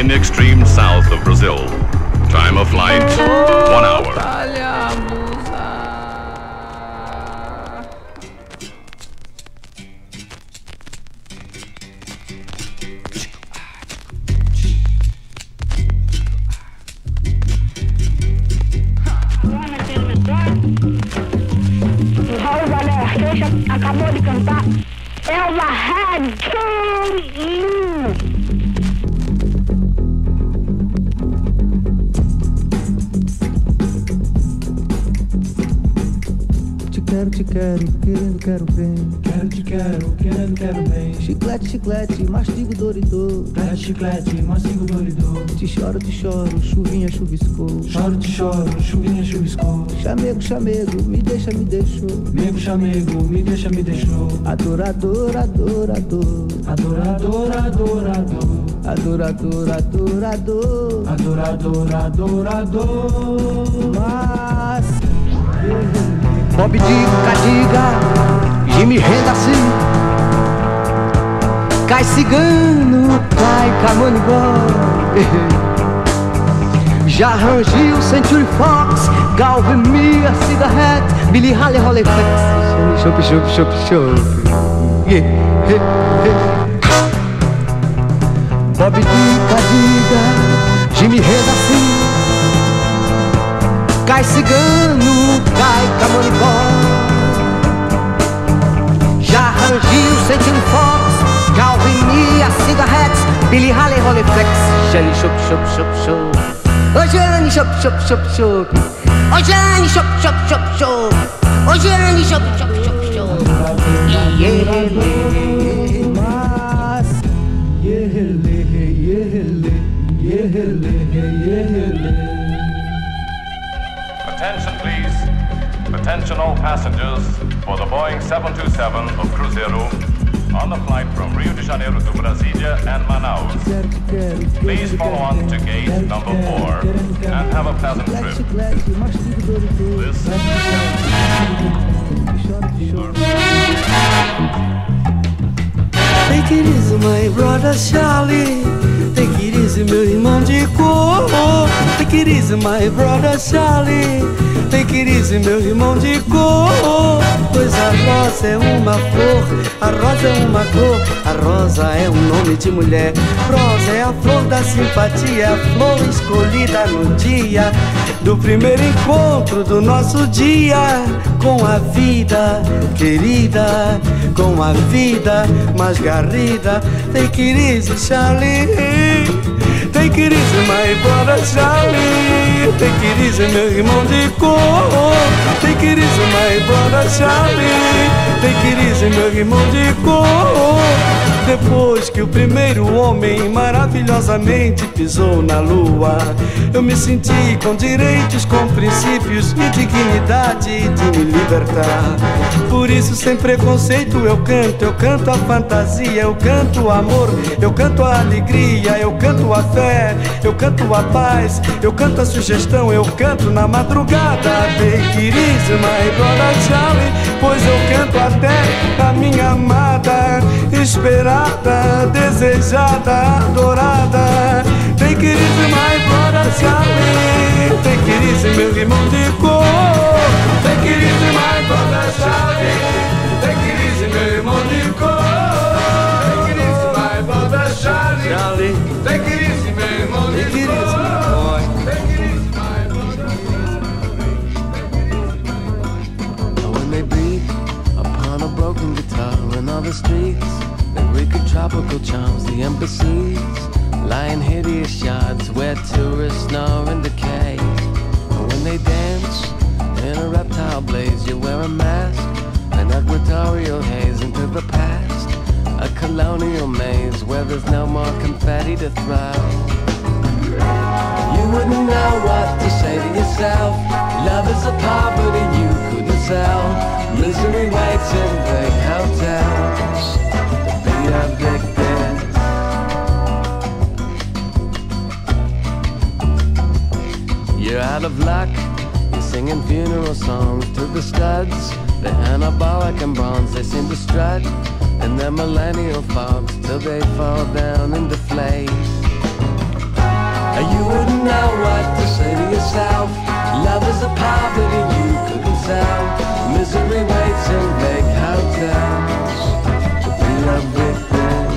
in the extreme south of Brazil. Time of flight, 1 hour. Acabou de cantar, é uma rádio. Te quero, querendo, quero bem. Quero, te quero, querendo, quero bem. Chiclete, chiclete, mastigo dor e dor. Chiclete, chiclete, mastigo dor e dor. Te choro, chuvinha, chuviscou. Choro, te choro, chuvinha, chuviscou. Chamego, chamego, me deixa, me deixou. Mego, chamego, me deixa, me deixou. Adorador, adorador. Adorador, adorador. Adorador, adorador. Adorador, adorador. Mas... Bob diga, diga, e me renda assim. Cai cigano, cai camanibó. Já rangiu Century Fox, Galve Mia, Cigarette, Billy Halle, Rolex. Chope, chope, chope, chope. Bob diga, diga, e me renda assim. Cai cigano, cai camonibó. Já rangiu, sentiu Fox, Calvin Mia, Cigarettes, Billy Halle, Roleflex. Jane, chop, chop, chop, chop. Ô Jane, chop, chop, chop, chop. Ô Jane, chop, chop, chop, chop. Ô Jane, chop, chop, chop, chop. E ele, mas... E ele, e ele, e ele, e ele. Attention please, attention all passengers for the Boeing 727 of Cruzeiro on the flight from Rio de Janeiro to Brasília and Manaus. Please follow on to gate number 4 and have a pleasant trip. Take it easy, my brother Charlie. Take it easy, meu irmão de cor. Take it easy, my brother Charlie. Take it easy, meu irmão de cor. Pois a rosa é uma flor, a rosa é uma cor, a rosa é um nome de mulher. Rosa é a flor da simpatia, a flor escolhida no dia do primeiro encontro do nosso dia com a vida querida, com a vida mais garrida. Take it easy, Charlie. Take it easy, my brother Charlie. Take it easy, meu irmão de cor. Take it easy, my brother Charlie. Take it easy, meu irmão de cor. Depois que o primeiro homem maravilhosamente pisou na lua, eu me senti com direitos, com princípios e dignidade de me libertar. Por isso, sem preconceito, eu canto a fantasia, eu canto o amor, eu canto a alegria, eu canto a fé, eu canto a paz, eu canto a sugestão, eu canto na madrugada. Take it easy, my brother Charlie, pois eu canto até a minha amada, esperada, desejada, adorada. Take it easy, my brother Charlie. Take it easy, meu irmão de cor. Take it easy, my brother Charlie. Take it easy, meu irmão de cor. Take it easy, my brother Charlie. Take it easy, meu irmão de cor. Take it easy, my brother Charlie. Now when they beat upon a broken guitar in all the streets, they wicked tropical charms, the embassies lie in hideous yards where tourists snore and decay. And when they dance in a reptile blaze, you wear a mask, an equatorial haze into the past, a colonial maze where there's no more confetti to throw. You wouldn't know what to say to yourself. Love is a poverty you couldn't sell. Misery waits in big hotels. The bigger, big beds. You're out of luck. You're singing funeral songs to the studs. They're anabolic and bronze. They seem to strut in their millennial fogs till they fall down and deflate. know what to say to yourself. Love is a poverty you couldn't sell. Misery waits in big hotels to be loved within.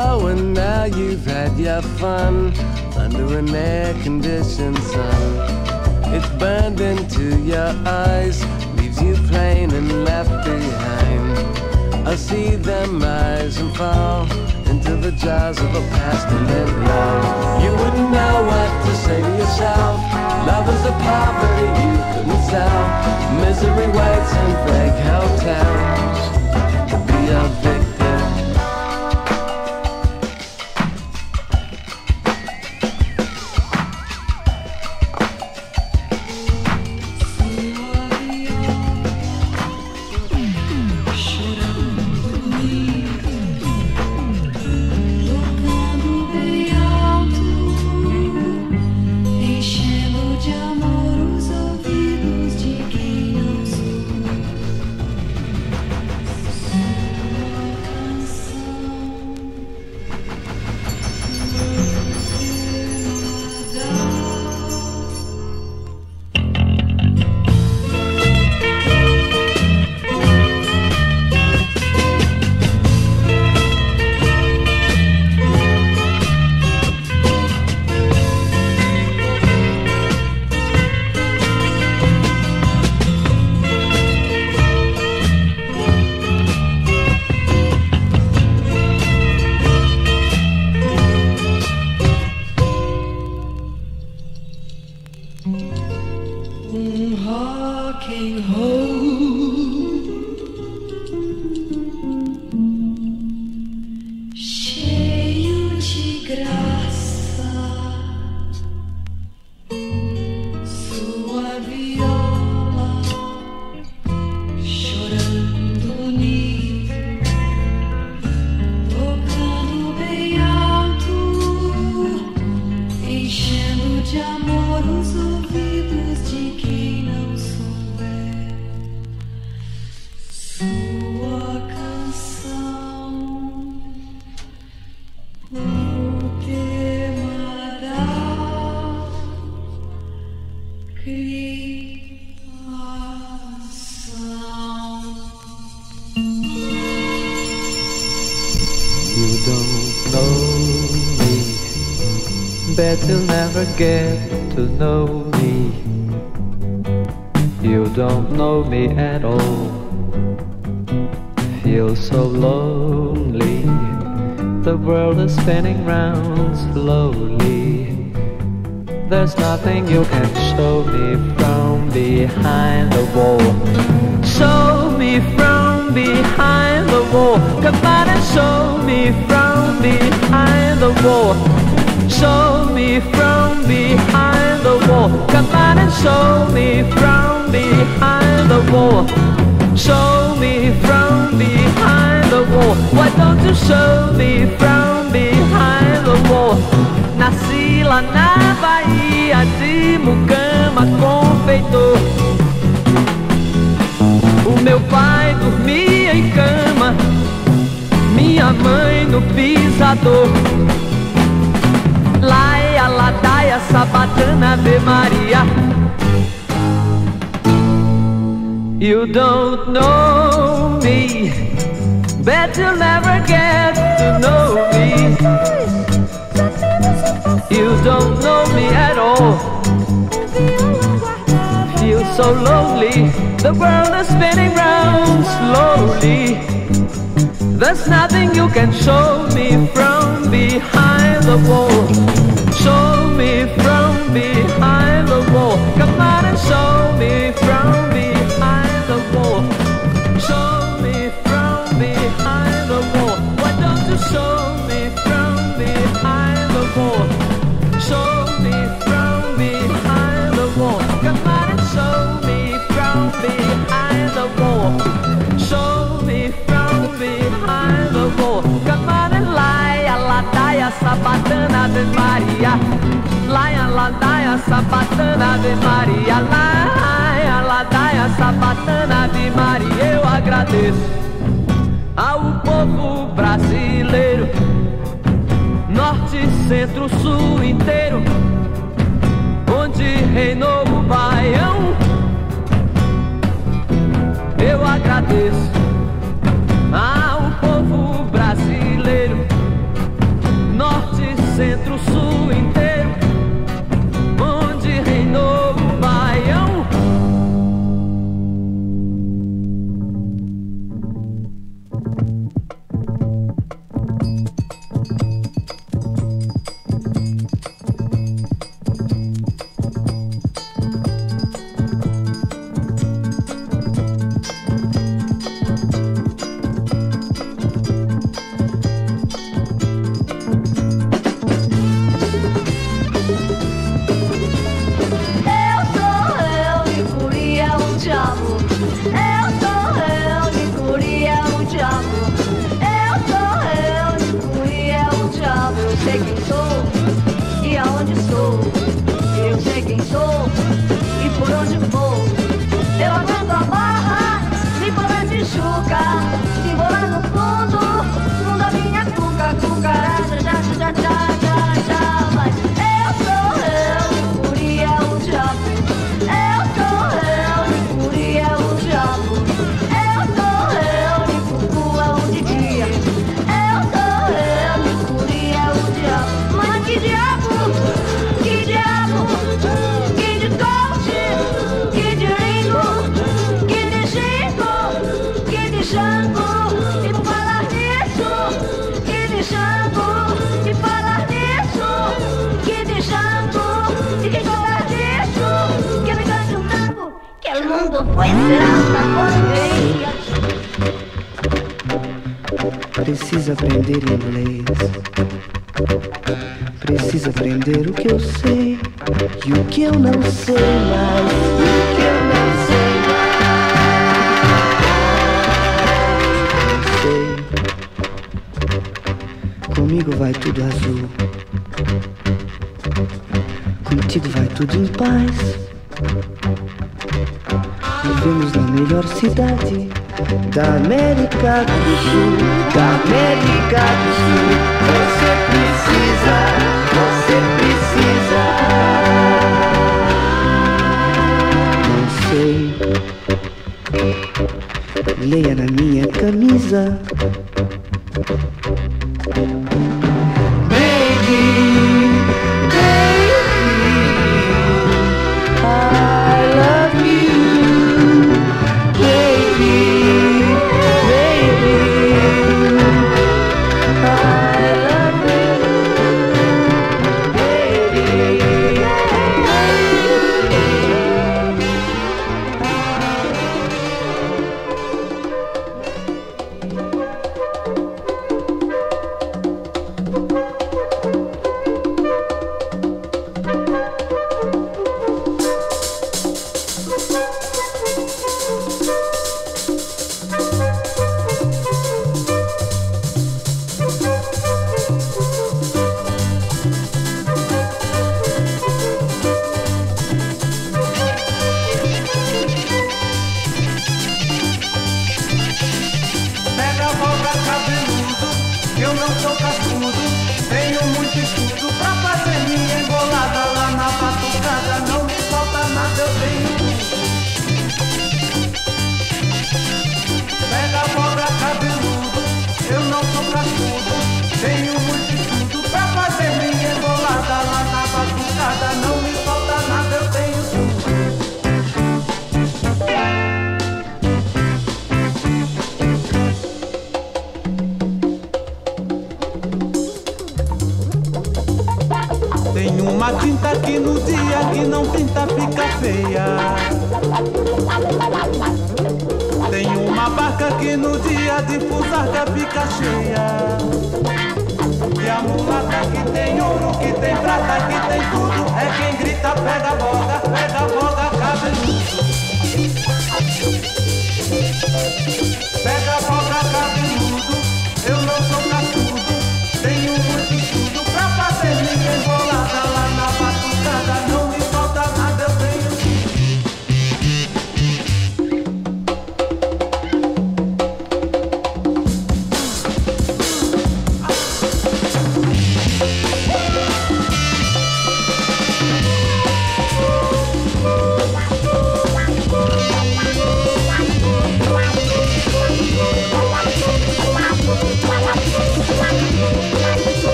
Oh, and now you've had your fun under an air-conditioned sun. It's burned into your eyes, leaves you plain and left behind. I'll see them rise and fall into the jaws of a past and then love. You wouldn't know what to say to yourself. Love is a poverty you couldn't sell. Misery waits in big hotels to be a victim. You'll never get to know me. You don't know me at all. Feel so lonely. The world is spinning round slowly. There's nothing you can show me from behind the wall. Show me from behind the wall. Come on and show me from behind the wall. Show me from behind the wall. Come on and show me from behind the wall. Show me from behind the wall. Why don't you show me from behind the wall? Nasci lá na Bahia de mucama confeitor. O meu pai dormia em cama, minha mãe no pisador. Laia, ladaia, sabatana, Ave Maria. You don't know me. Bet you'll never get to know me. You don't know me at all. Feel so lonely. The world is spinning round slowly. There's nothing you can show me from behind the wall. Show me from behind the wall. Come on and show me from behind the wall. Show me from behind the wall. Why don't you show me from behind the wall? Show me from behind the wall. Come on and show me from behind the wall. Show me from behind the wall. Come on and laia, ladaia, sabatana, Ave Maria. Laia, ladaia, sabatana, Ave Maria. Laia, ladaia, sabatana, Ave Maria. Eu agradeço ao povo Precisa aprender inglês. Precisa aprender o que eu sei e o que eu não sei mais. O que eu não sei mais. Eu sei. Comigo vai tudo azul. Contigo vai tudo em paz. Vivemos na melhor cidade da América do Sul, da América do Sul. Você precisa Não sei, leia na minha camisa.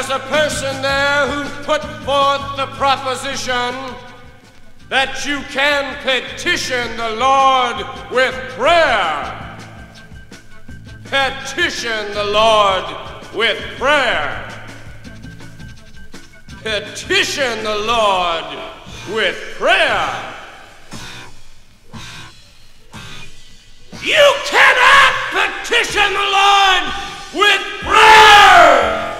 was a person there who put forth the proposition that you can petition the Lord with prayer. Petition the Lord with prayer. Petition the Lord with prayer. You cannot petition the Lord with prayer.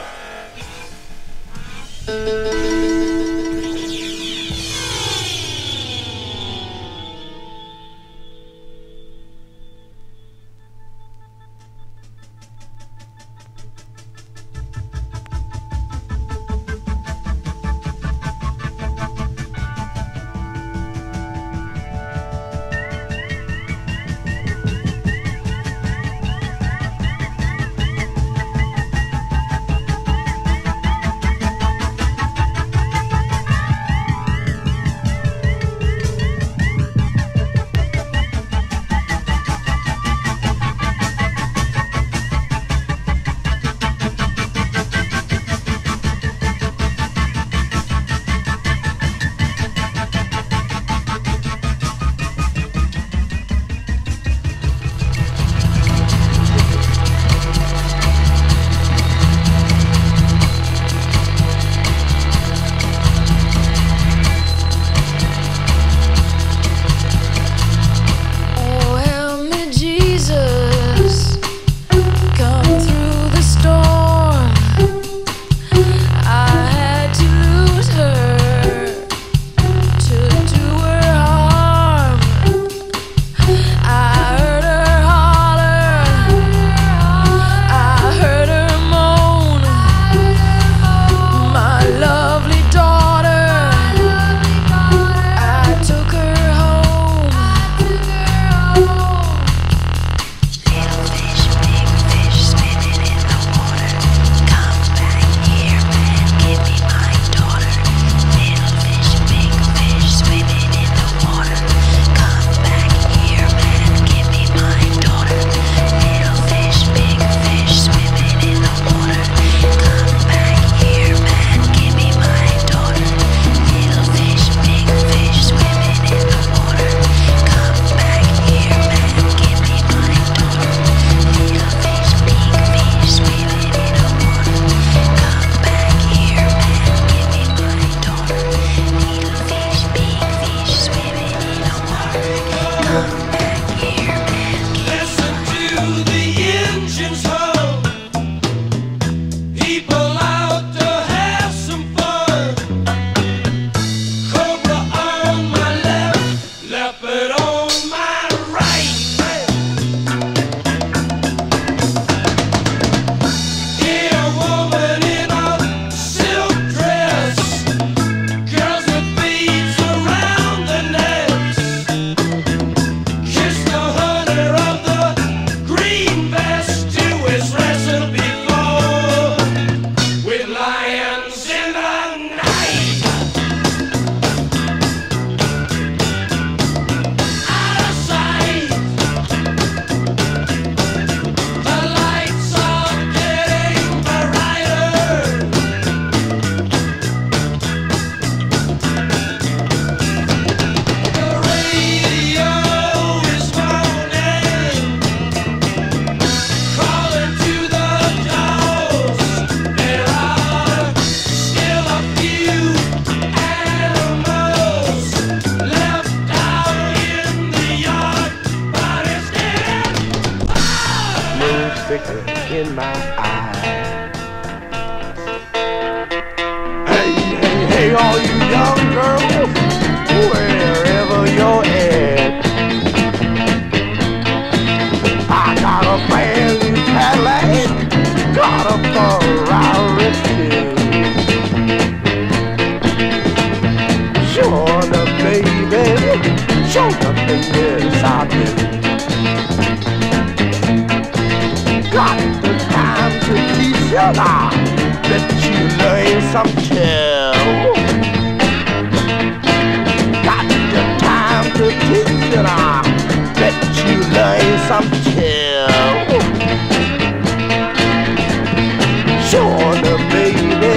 Sure, baby.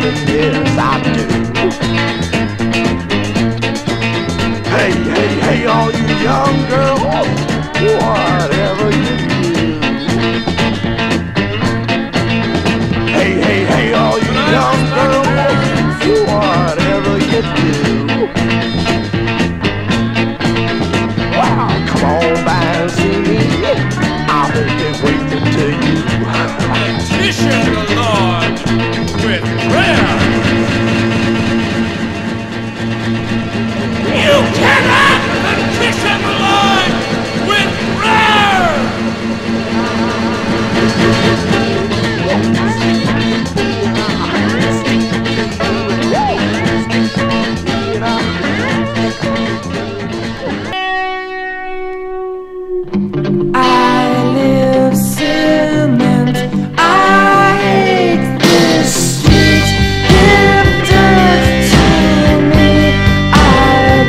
Yes, I do. Hey, hey, hey, all you young girls, whatever you do. Hey, hey, hey, all you young girls, whatever you do. Wow, come on by and see me. I'll be waiting till you. Petition the Lord with prayer. You cannot petition the Lord with prayer. I live cement. I hate this street. Give dirt to me. I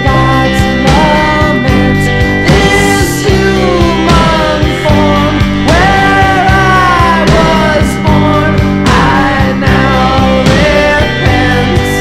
got moments. This human form where I was born. I now repent.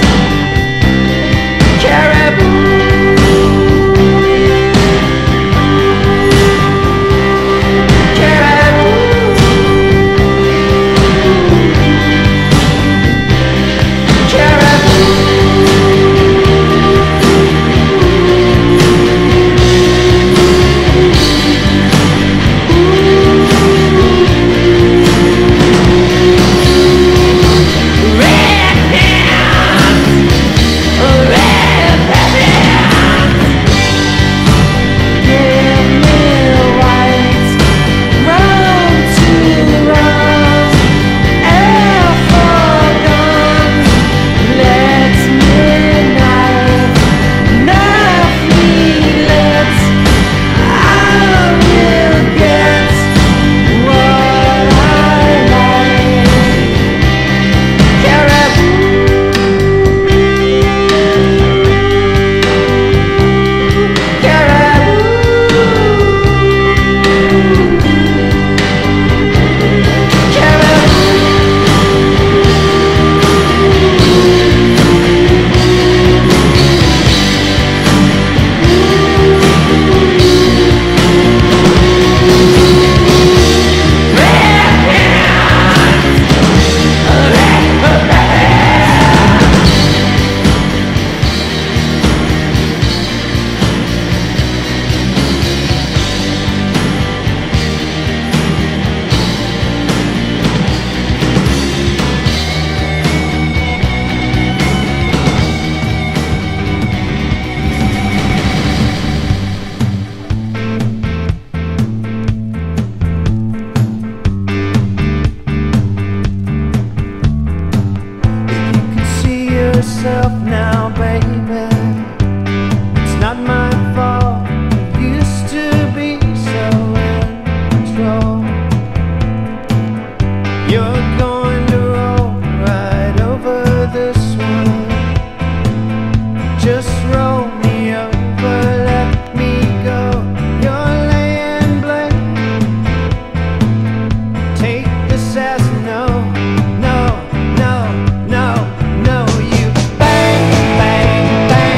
Bang, bang, bang.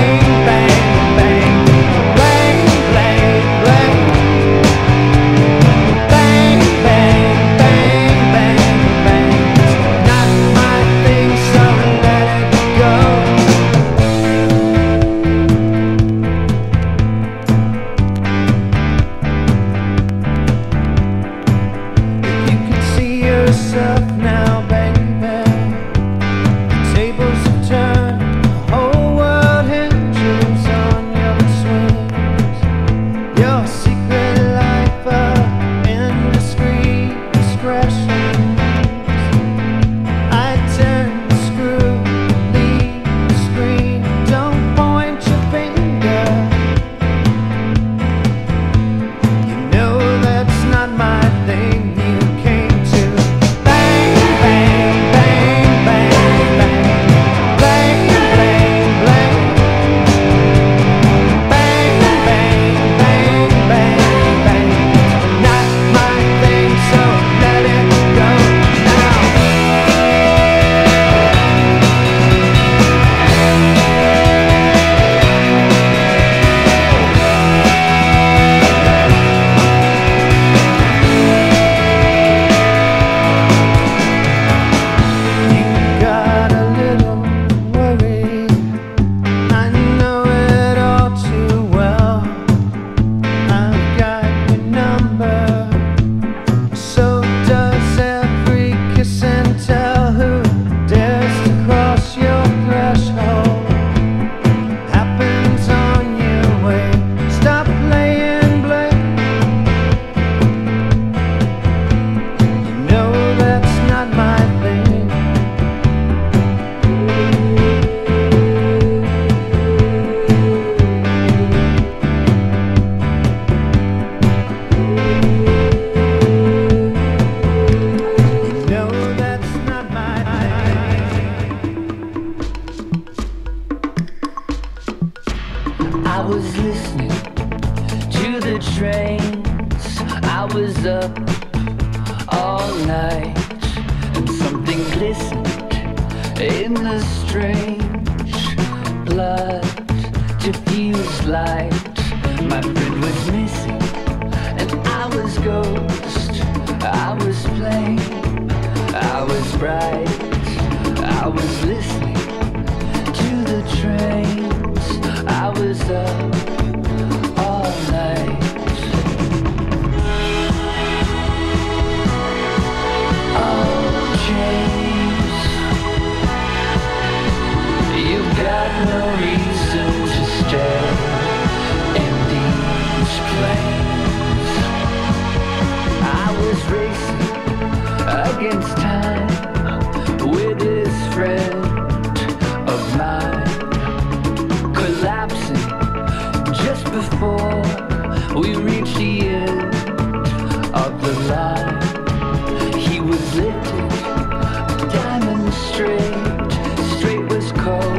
I was listening to the trains. I was up all night, and something glistened in the strange blood diffused light. My friend was missing, and I was ghost. I was plain, I was bright. I was listening to the trains. I was up all night. Oh, James, you've got no reason to stay in these planes. I was racing against time with this friend of mine, collapsing just before we reached the end of the line. He was lifted, diamond straight was cold.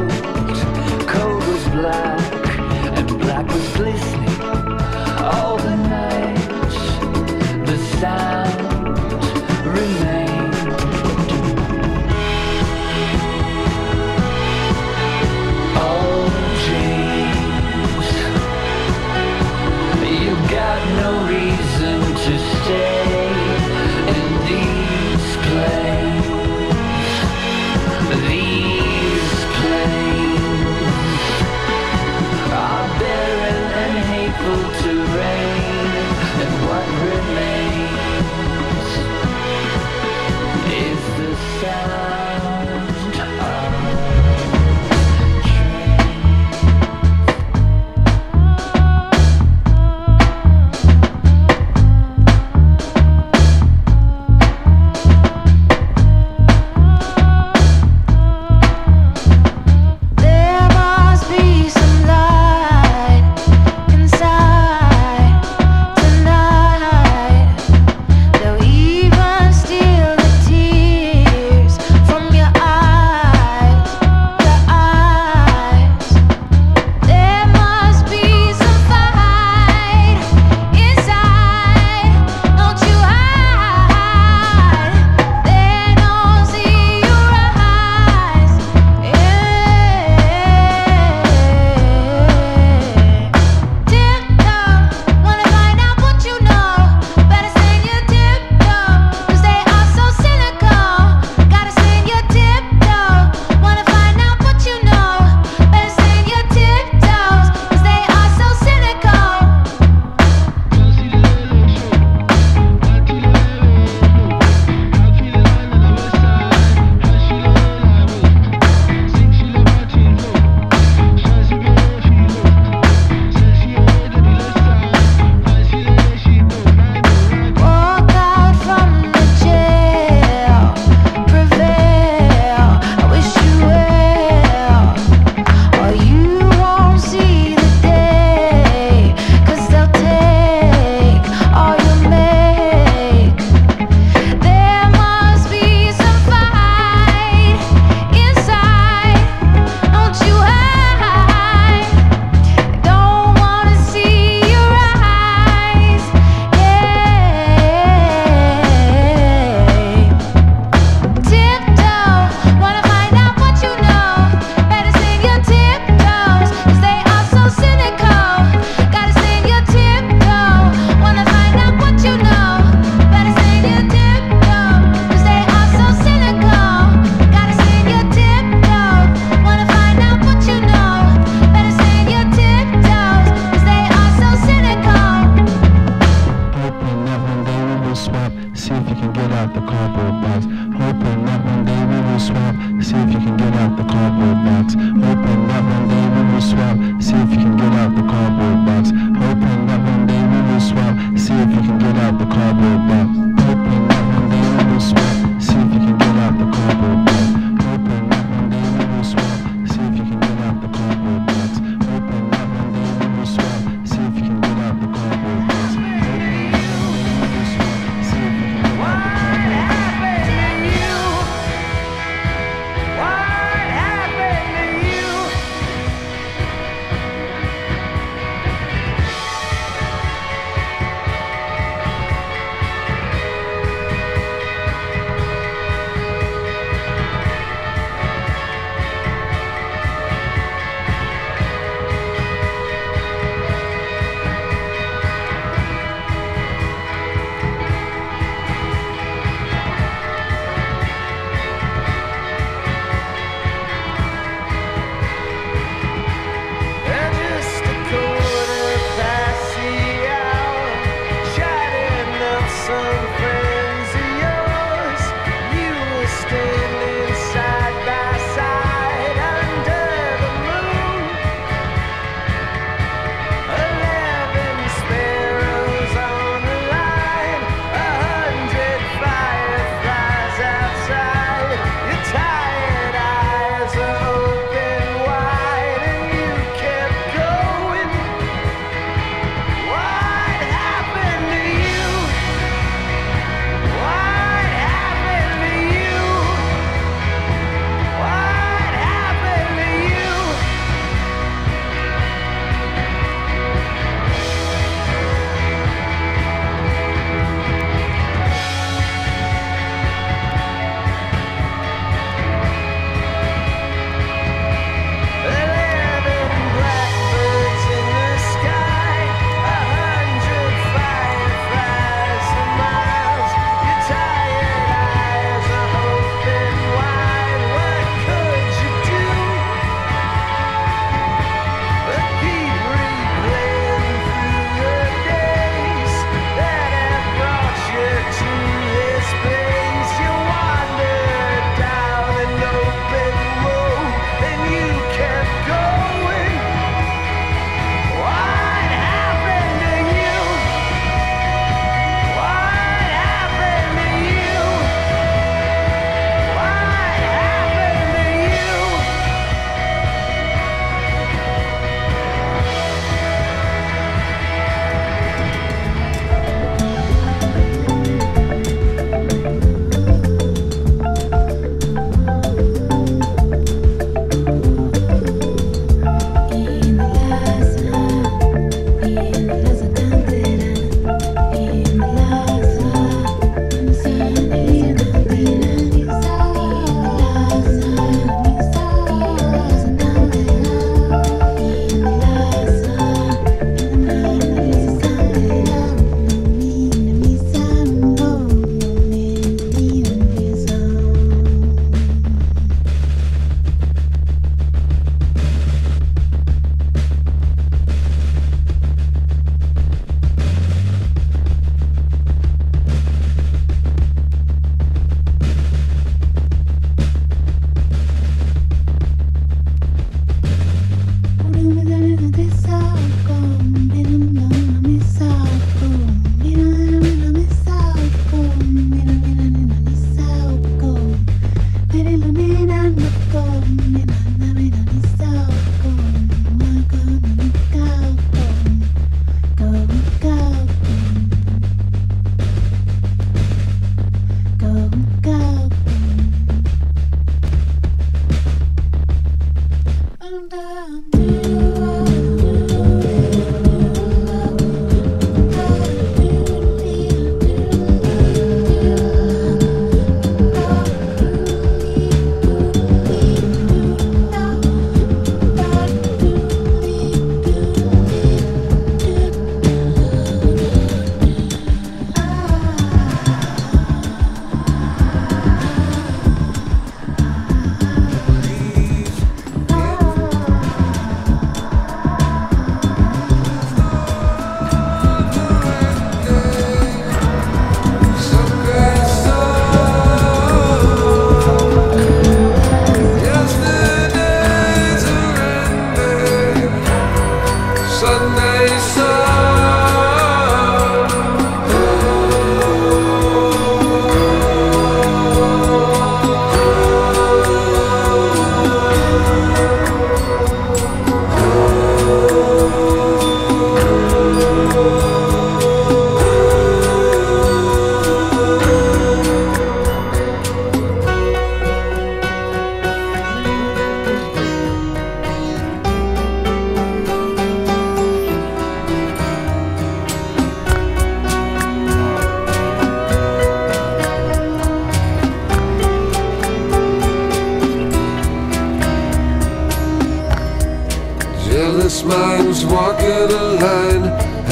Careless minds walking a line,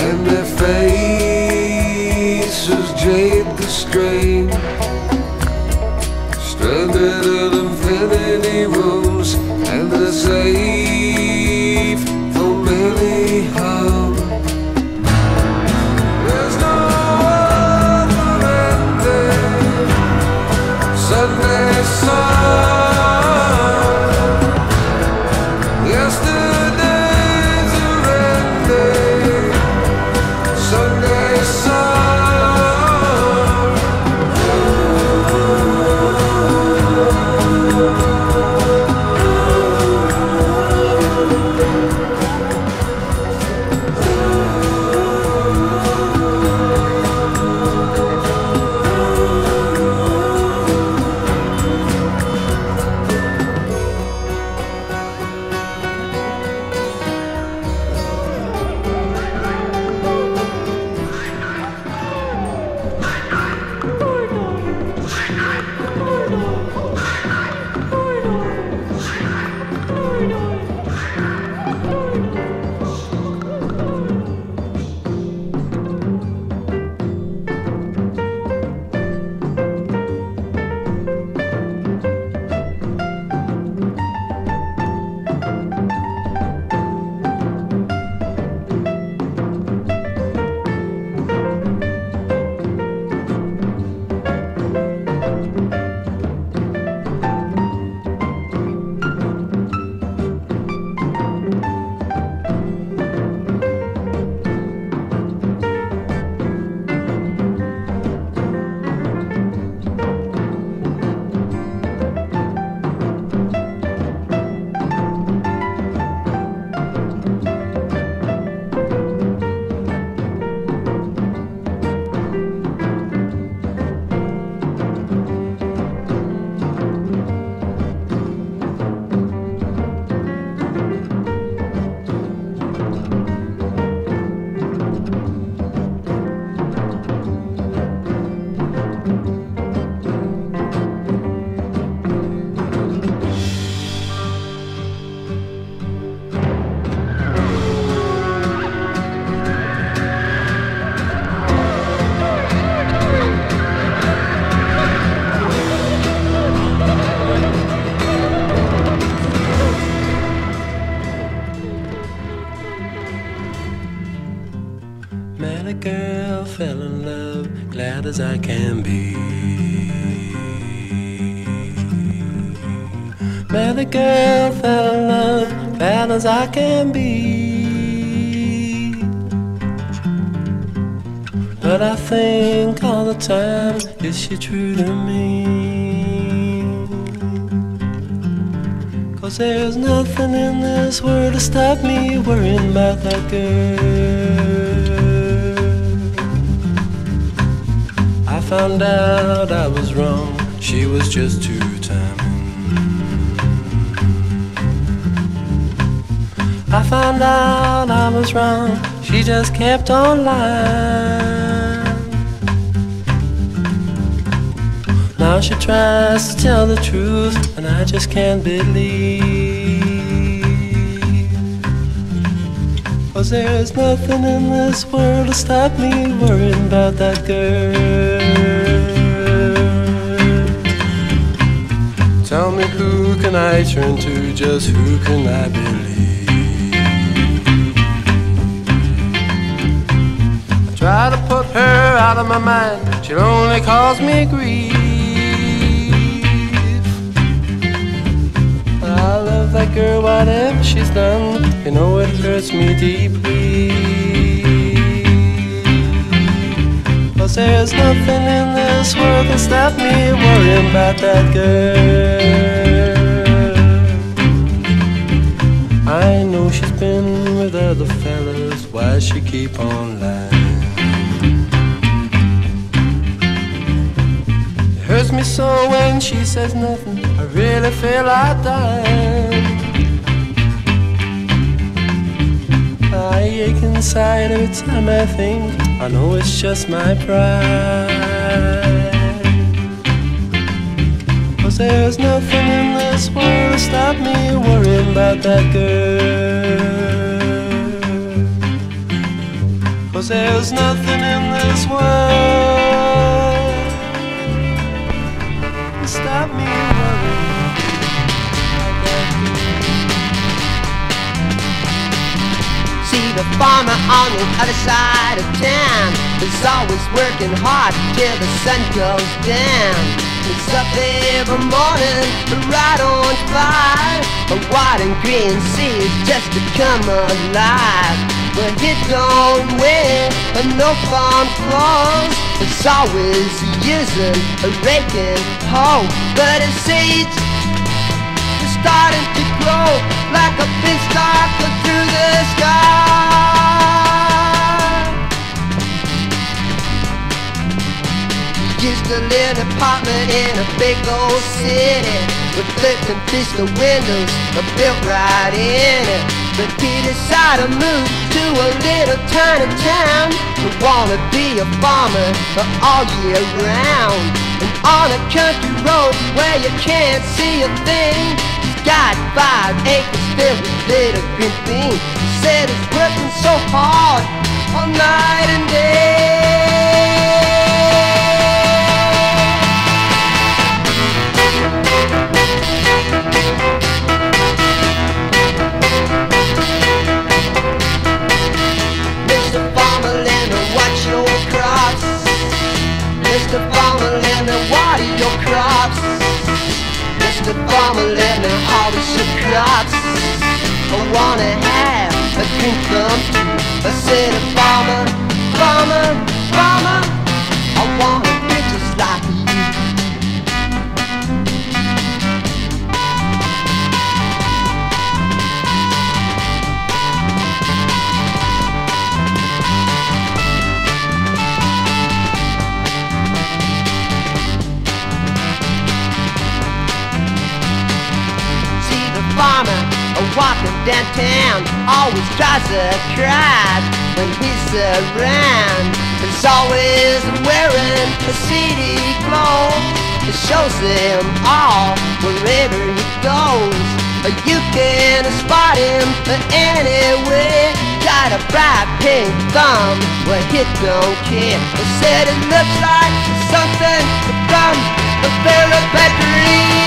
and their faces jade the strain. Stranded in infinity rooms, and they're safe from any harm. There's no other ending. Sunday sun. As I can be, met a girl, fell in love, bad as I can be. But I think all the time, is she true to me? 'Cause there's nothing in this world to stop me worrying about that girl. Found out I was wrong, she was just two-timing. I found out I was wrong, she just kept on lying. Now she tries to tell the truth, and I just can't believe. 'Cause there's nothing in this world to stop me worrying about that girl. Tell me, who can I turn to? Just who can I believe? I try to put her out of my mind, she'll only cause me grief. I love that girl, whatever she's done, you know it hurts me deeply. 'Cause there's nothing in this world can stop me worrying about that girl. I know she's been with other fellas, why she keep on lying? It hurts me so when she says nothing, I really feel like dying. I ache inside every time I think, I know it's just my pride. 'Cause there's nothing in this world to stop me worrying about that girl. There's nothing in this world to stop me worrying about you. See the farmer on the other side of town is always working hard till the sun goes down. It's up every morning, right on fire. A white and green sea just to come alive. But it don't win, but no farm flows. It's always using a raking hoe. But its seeds are starting to grow like a pinchstar through the sky. Used to live in an apartment in a big old city with flipping pistol windows, but built right in it. But he decided to move to a little tiny town to wanna be a farmer all year round. And on a country road where you can't see a thing, he's got 5 acres filled with little green beans. He said he's working so hard all night and day. Mr. Farmer, let me water your crops. Mr. Farmer, let me harvest your crops. I wanna have a green thumb too. I said, farmer, farmer, farmer, I wanna be just like you. Walking downtown always tries to cry when he's around. He's always wearing a city clothes. It shows him all wherever he goes. You can spot him anywhere. Got a bright pink thumb, well he don't care. He said it looks like something from the Pharaoh Factory.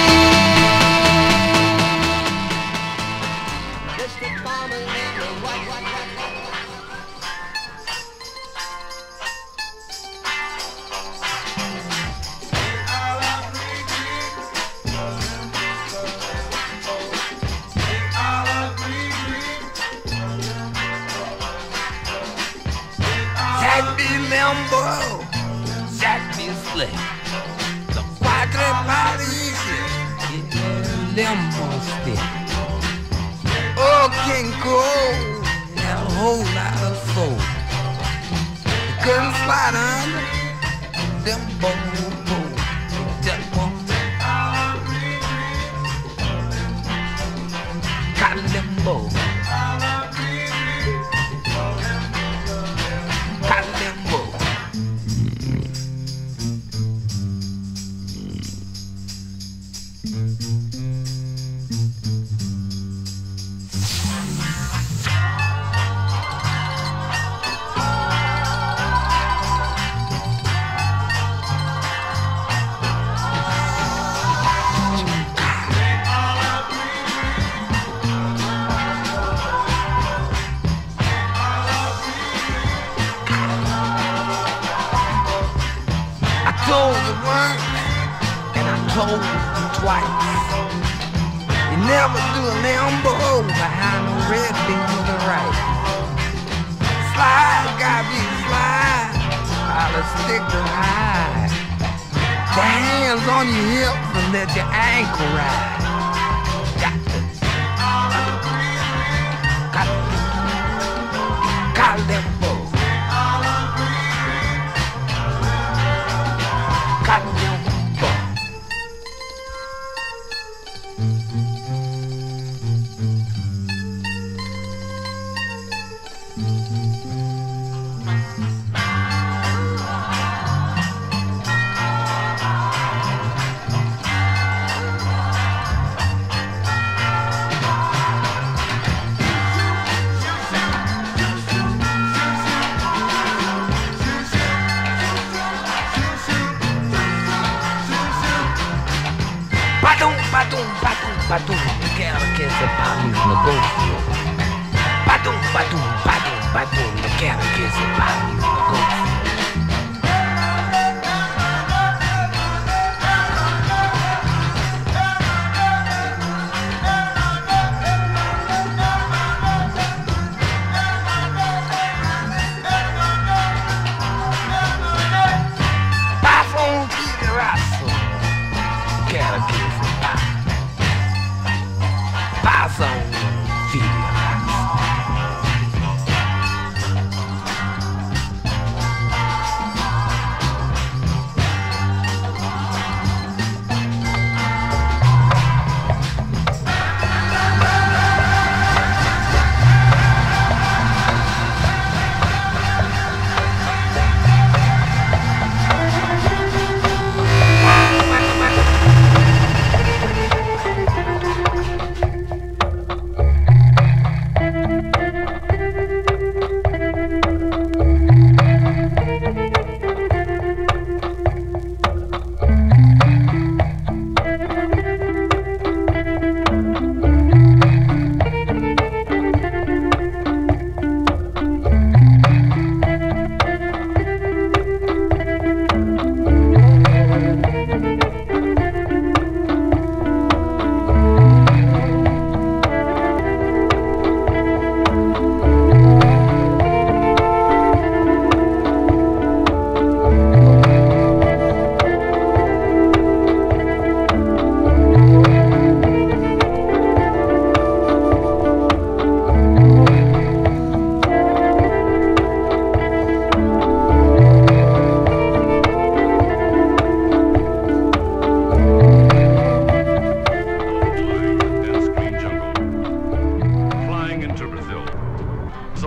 Badum, badum, badum, badum. Não quero que esse barulho aconteça.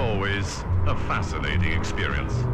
Always a fascinating experience.